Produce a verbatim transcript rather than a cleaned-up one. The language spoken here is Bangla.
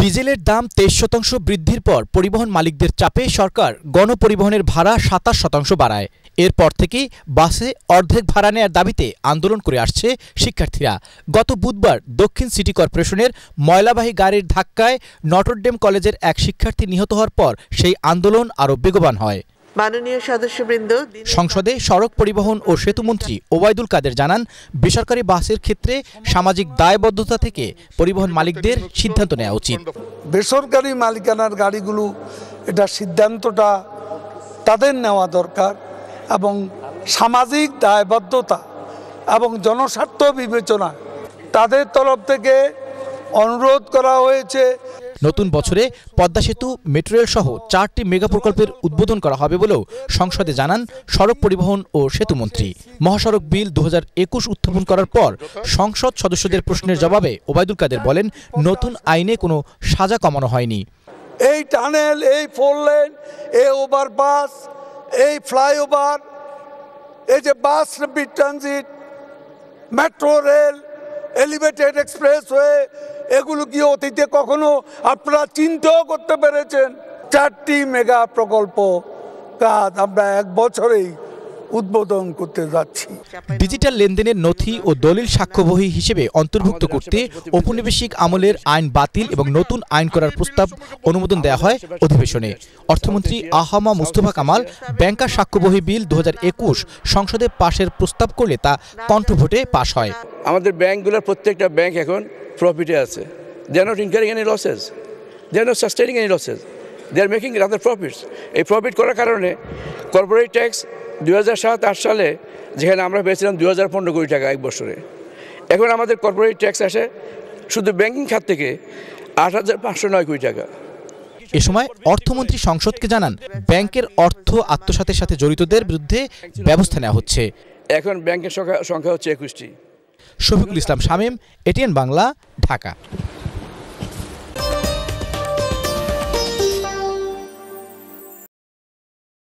ডিজেলের দাম তেইশ শতাংশ বৃদ্ধির পর পরিবহন মালিকদের চাপে সরকার গণপরিবহনের ভাড়া সাতাশ শতাংশ বাড়ায়। এরপর থেকেই বাসে অর্ধেক ভাড়া নেয়ার দাবিতে আন্দোলন করে আসছে শিক্ষার্থীরা। গত বুধবার দক্ষিণ সিটি কর্পোরেশনের ময়লাবাহী গাড়ির ধাক্কায় নটরডেম কলেজের এক শিক্ষার্থী নিহত হওয়ার পর সেই আন্দোলন আরও বেগবান হয়। সংসদে সড়ক পরিবহন ও সেতুমন্ত্রী ওবায়দুল কাদের জানান, বেসরকারি বাসের ক্ষেত্রে সামাজিক দায়বদ্ধতা থেকে পরিবহন মালিকদের সিদ্ধান্ত নেওয়া উচিত। বেসরকারি মালিকানার গাড়িগুলো এটা সিদ্ধান্তটা তাদের নেওয়া দরকার এবং সামাজিক দায়বদ্ধতা এবং জনস্বার্থ বিবেচনা তাদের তরফ থেকে অনুরোধ করা হয়েছে। নতুন বছরে পদ্মা সেতু, মেট্রো রেল সহ চারটি মেগা প্রকল্পের উদ্বোধন করা হবে বলেও সংসদে জানান সড়ক পরিবহন ও সেতুমন্ত্রী। মহাসড়ক বিল দু হাজার একুশ উত্থাপন করার পর সংসদ সদস্যদের প্রশ্নের জবাবে ওবায়দুল কাদের বলেন, নতুন আইনে কোনো সাজা কমানো হয়নি। এই টানেল, এই ফোর লেন, এই ওভারপাস, এই ফ্লাইওভার, এই যে bus rapid transit, metro rail, elevated expressway, এগুলো কি অতীতে কখনো আপনারা চিন্তাও করতে পেরেছেন? চারটি মেগা প্রকল্প কাজ আমরা এক বছরেই উদ্বোধন করতে যাচ্ছি। ডিজিটাল লেনদেনের নথি ও দলিল সাক্ষ্যবহী হিসেবে অন্তর্ভুক্ত করতে ঔপনিবেশিক আমলের আইন বাতিল এবং নতুন আইন করার প্রস্তাব অনুমোদন দেয়া হয় অধিবেশনে। অর্থমন্ত্রী আহমা মুস্তফা কামাল ব্যাংকার সাক্ষ্যবহী বিল দু হাজার একুশ সংসদে পাশের প্রস্তাব করলে তা কণ্ঠভোটে পাশ হয়। আমাদের ব্যাংকগুলোর প্রত্যেকটা ব্যাংক এখন প্রফিটে আছে। They are not incurring any losses, they are not sustaining any losses, they are making rather profits. এই প্রফিট করার কারণে কর্পোরেট ট্যাক্স দুই হাজার সাত আট সালে যেখানে আমরা পেয়েছিলাম দুই হাজার পনেরো কোটি টাকা এক বছরে, এখন আমাদের কর্পোরেট ট্যাক্স আসে শুধু ব্যাংকিং খাত থেকে আট হাজার পাঁচশো নয় কোটি টাকা। এ সময় অর্থমন্ত্রী সংসদকে জানান, ব্যাংকের অর্থ আত্মসাতের সাথে জড়িতদের বিরুদ্ধে ব্যবস্থা নেওয়া হচ্ছে। এখন ব্যাংকের সংখ্যা সংখ্যা হচ্ছে একুশটি। শফিকুল ইসলাম শামীম, এটিএন বাংলা, ঢাকা।